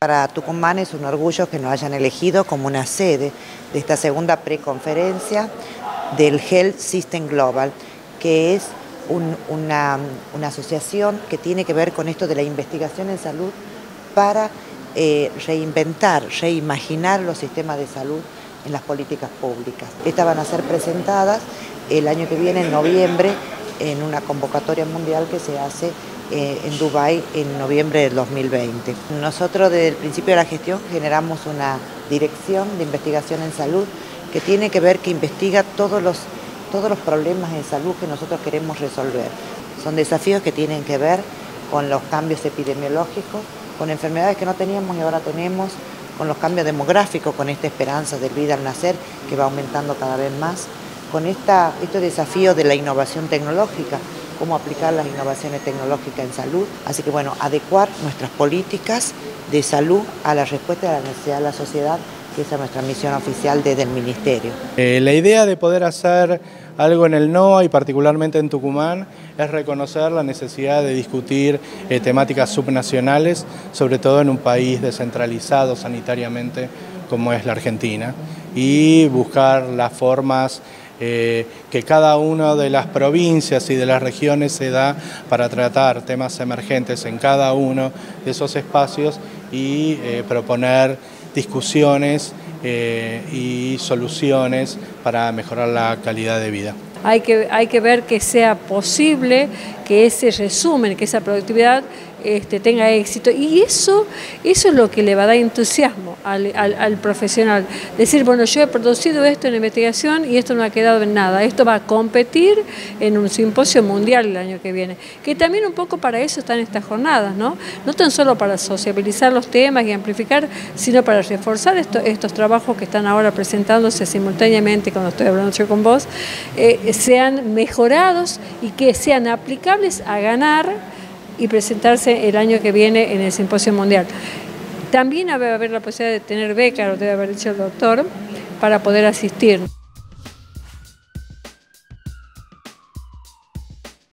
Para Tucumán es un orgullo que nos hayan elegido como una sede de esta segunda preconferencia del Health System Global, que es una asociación que tiene que ver con esto de la investigación en salud para reimaginar los sistemas de salud en las políticas públicas. Estas van a ser presentadas el año que viene, en noviembre, en una convocatoria mundial que se hace en Dubai en noviembre del 2020. Nosotros desde el principio de la gestión generamos una dirección de investigación en salud que tiene que ver, que investiga todos los problemas en salud que nosotros queremos resolver. Son desafíos que tienen que ver con los cambios epidemiológicos, con enfermedades que no teníamos y ahora tenemos, con los cambios demográficos, con esta esperanza de vida al nacer que va aumentando cada vez más, con este desafío de la innovación tecnológica, cómo aplicar las innovaciones tecnológicas en salud. Así que bueno, adecuar nuestras políticas de salud a la respuesta de la necesidad de la sociedad, que esa es nuestra misión oficial desde el Ministerio. La idea de poder hacer algo en el NOA y particularmente en Tucumán es reconocer la necesidad de discutir temáticas subnacionales, sobre todo en un país descentralizado sanitariamente como es la Argentina, y buscar las formas que cada una de las provincias y de las regiones se da para tratar temas emergentes en cada uno de esos espacios y proponer discusiones y soluciones para mejorar la calidad de vida. Hay que ver que sea posible que ese resumen, que esa productividad tenga éxito, y eso es lo que le va a dar entusiasmo al profesional. Decir, bueno, yo he producido esto en investigación y esto no ha quedado en nada, esto va a competir en un simposio mundial el año que viene, que también un poco para eso están estas jornadas, ¿no? No tan solo para sociabilizar los temas y amplificar, sino para reforzar estos trabajos que están ahora presentándose simultáneamente cuando estoy hablando yo con vos, sean mejorados y que sean aplicables a ganar y presentarse el año que viene en el Simposio Mundial. También debe haber la posibilidad de tener beca, lo debe haber dicho el doctor, para poder asistir.